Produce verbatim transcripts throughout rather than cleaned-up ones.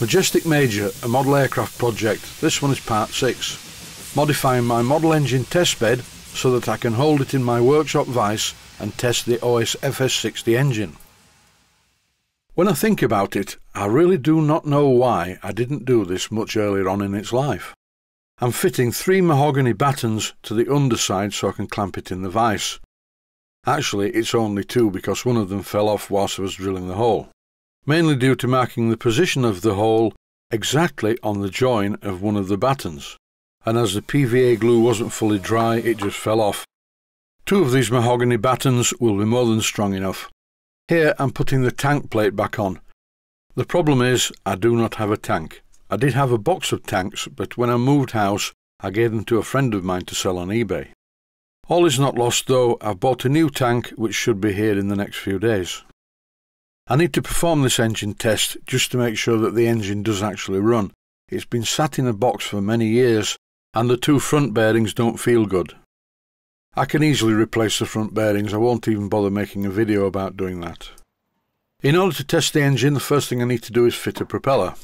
Majestic Major, a model aircraft project. This one is part six. Modifying my model engine testbed so that I can hold it in my workshop vise and test the O S F S sixty engine. When I think about it, I really do not know why I didn't do this much earlier on in its life. I'm fitting three mahogany battens to the underside so I can clamp it in the vise. Actually, it's only two because one of them fell off whilst I was drilling the hole, mainly due to marking the position of the hole exactly on the join of one of the battens, and as the P V A glue wasn't fully dry, it just fell off. Two of these mahogany battens will be more than strong enough. Here I'm putting the tank plate back on. The problem is I do not have a tank. I did have a box of tanks, but when I moved house I gave them to a friend of mine to sell on eBay. All is not lost though, I've bought a new tank which should be here in the next few days. I need to perform this engine test just to make sure that the engine does actually run. It's been sat in a box for many years and the two front bearings don't feel good. I can easily replace the front bearings, I won't even bother making a video about doing that. In order to test the engine, the first thing I need to do is fit a propeller.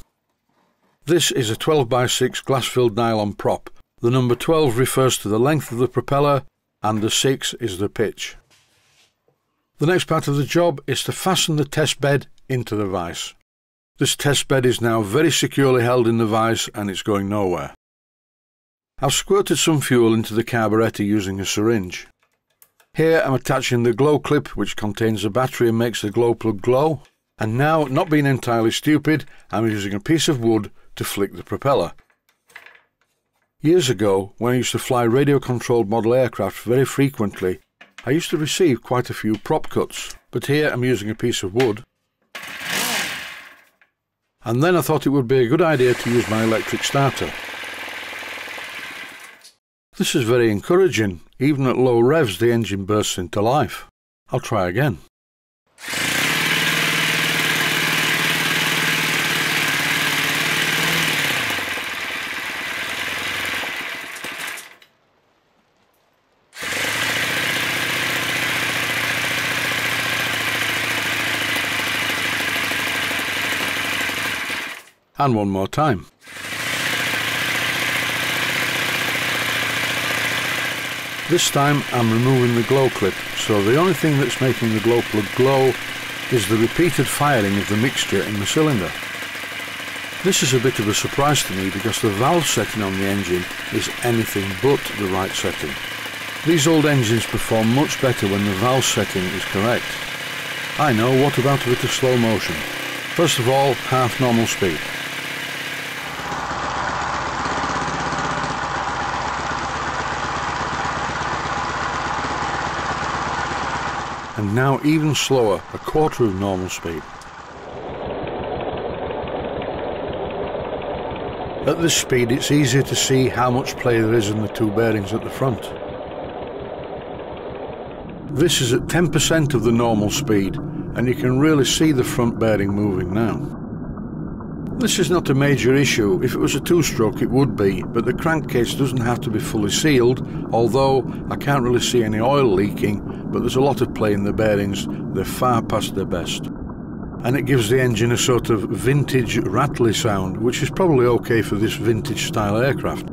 This is a twelve by six glass-filled nylon prop. The number twelve refers to the length of the propeller and the six is the pitch. The next part of the job is to fasten the test bed into the vise. This test bed is now very securely held in the vise and it's going nowhere. I've squirted some fuel into the carburettor using a syringe. Here I'm attaching the glow clip which contains the battery and makes the glow plug glow. And now, not being entirely stupid, I'm using a piece of wood to flick the propeller. Years ago, when I used to fly radio-controlled model aircraft very frequently, I used to receive quite a few prop cuts, but here I'm using a piece of wood. And then I thought it would be a good idea to use my electric starter. This is very encouraging. Even at low revs the engine bursts into life. I'll try again. And one more time. This time I'm removing the glow clip, so the only thing that's making the glow plug glow is the repeated firing of the mixture in the cylinder. This is a bit of a surprise to me because the valve setting on the engine is anything but the right setting. These old engines perform much better when the valve setting is correct. I know, what about a bit of slow motion? First of all, half normal speed. And now even slower, a quarter of normal speed. At this speed it's easier to see how much play there is in the two bearings at the front. This is at ten percent of the normal speed and you can really see the front bearing moving now. This is not a major issue. If it was a two-stroke it would be, but the crankcase doesn't have to be fully sealed, although I can't really see any oil leaking, but there's a lot of play in the bearings, they're far past their best. And it gives the engine a sort of vintage rattly sound, which is probably okay for this vintage style aircraft.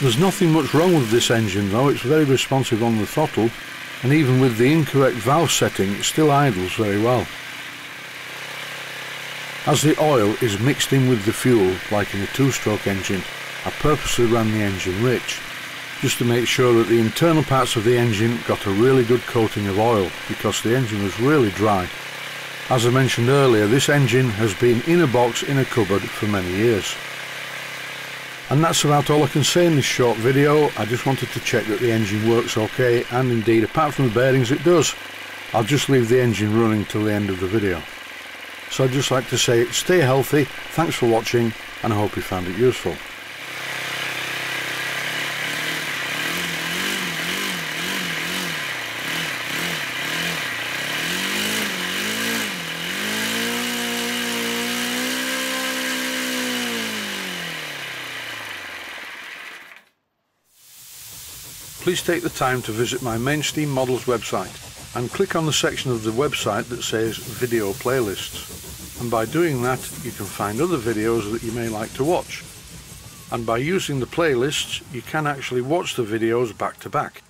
There's nothing much wrong with this engine though, it's very responsive on the throttle, and even with the incorrect valve setting it still idles very well. As the oil is mixed in with the fuel, like in a two-stroke engine, I purposely ran the engine rich, just to make sure that the internal parts of the engine got a really good coating of oil, because the engine was really dry. As I mentioned earlier, this engine has been in a box in a cupboard for many years. And that's about all I can say in this short video. I just wanted to check that the engine works okay, and indeed apart from the bearings it does. I'll just leave the engine running till the end of the video. So I'd just like to say stay healthy, thanks for watching, and I hope you found it useful. please take the time to visit my Mainsteam Models website and click on the section of the website that says Video Playlists. And by doing that, you can find other videos that you may like to watch. And by using the playlists, you can actually watch the videos back to back.